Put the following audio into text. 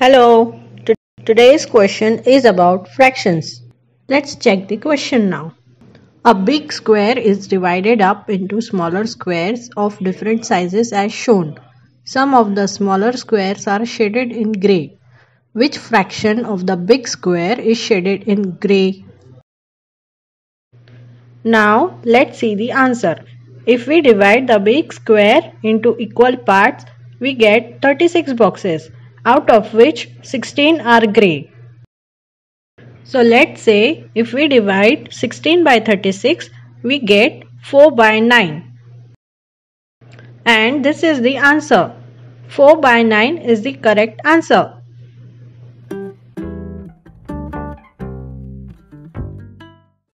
Hello, today's question is about fractions. Let's check the question now. A big square is divided up into smaller squares of different sizes as shown. Some of the smaller squares are shaded in grey. Which fraction of the big square is shaded in grey? Now let's see the answer. If we divide the big square into equal parts, we get 36 boxes, out of which 16 are grey. So let's say if we divide 16 by 36, we get 4 by 9. And this is the answer. 4 by 9 is the correct answer.